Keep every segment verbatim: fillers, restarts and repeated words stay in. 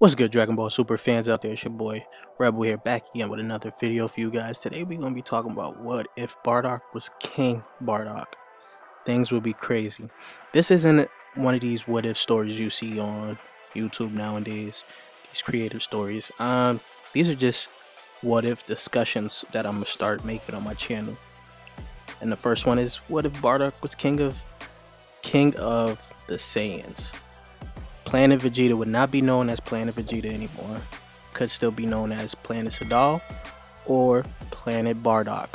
What's good, Dragon Ball Super fans out there? It's your boy Rebel here, back again with another video for you guys. Today we're going to be talking about what if Bardock was King Bardock. Things would be crazy. This isn't one of these what if stories you see on YouTube nowadays, these creative stories. Um, these are just what if discussions that I'm going to start making on my channel. And the first one is, what if Bardock was king of king of the Saiyans? Planet Vegeta would not be known as Planet Vegeta anymore. Could still be known as Planet Sadal or Planet Bardock.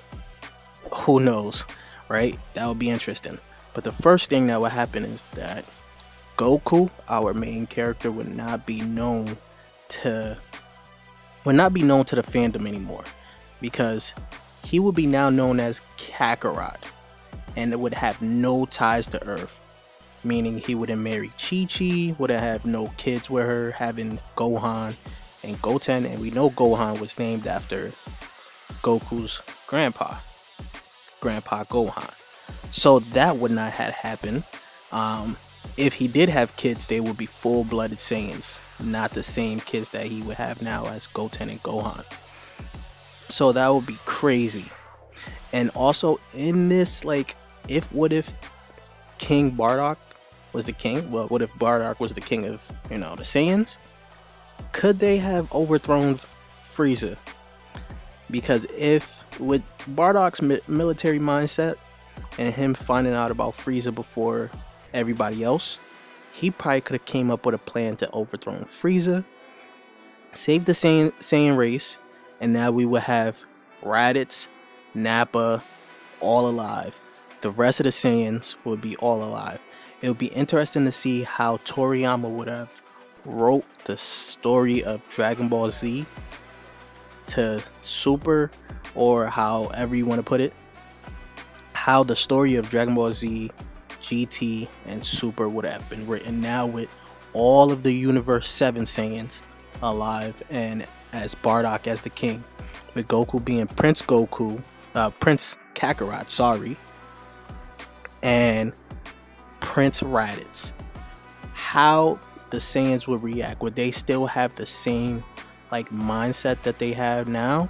Who knows, right? That would be interesting. But the first thing that would happen is that Goku, our main character, would not be known to would not be known to the fandom anymore, because he would be now known as Kakarot, and it would have no ties to Earth, meaning he wouldn't marry Chi Chi, wouldn't have no kids with her, having Gohan and Goten, and we know Gohan was named after Goku's grandpa, Grandpa Gohan. So that would not have happened. Um, if he did have kids, they would be full-blooded Saiyans, not the same kids that he would have now as Goten and Gohan. So that would be crazy. And also in this, like, if what if King Bardock was the king, well, what if Bardock was the king of, you know, the Saiyans? Could they have overthrown Frieza? Because if, with Bardock's mi military mindset and him finding out about Frieza before everybody else, he probably could have came up with a plan to overthrow Frieza, save the Saiyan, Saiyan race, and now we would have Raditz, Napa, all alive. The rest of the Saiyans would be all alive. It would be interesting to see how Toriyama would have wrote the story of Dragon Ball Z to Super, or however you want to put it. How the story of Dragon Ball Z, G T, and Super would have been written now, with all of the Universe seven Saiyans alive and as Bardock as the king, with Goku being Prince Goku, uh, Prince Kakarot, sorry, and Prince Raditz. How the Saiyans would react? Would they still have the same, like, mindset that they have now?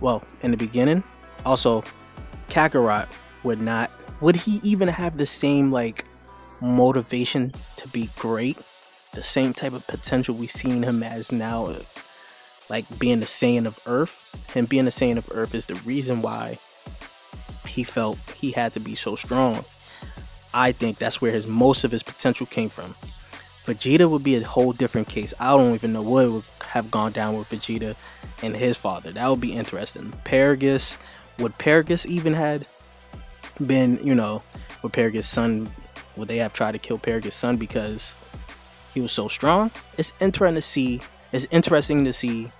Well, in the beginning. Also, Kakarot would not. Would he even have the same, like, motivation to be great? The same type of potential we've seen him as now, of, like, being the Saiyan of Earth. Him being the Saiyan of Earth is the reason why he felt he had to be so strong. I think that's where his most of his potential came from. Vegeta would be a whole different case. I don't even know what would have gone down with Vegeta and his father. That would be interesting. Paragus, would Paragus even had been, you know, would Paragus' son, would they have tried to kill Paragus' son because he was so strong? It's interesting to see. It's interesting to see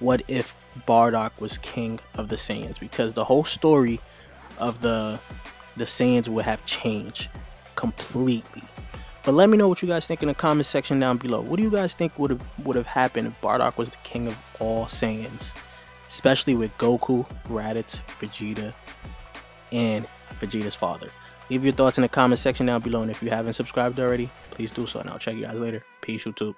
what if Bardock was king of the Saiyans, because the whole story of the the Saiyans would have changed completely. But let me know what you guys think in the comment section down below. What do you guys think would have would have happened if Bardock was the king of all Saiyans, especially with Goku, Raditz, Vegeta, and Vegeta's father? Leave your thoughts in the comment section down below, and if you haven't subscribed already, please do so, and I'll check you guys later. Peace, YouTube.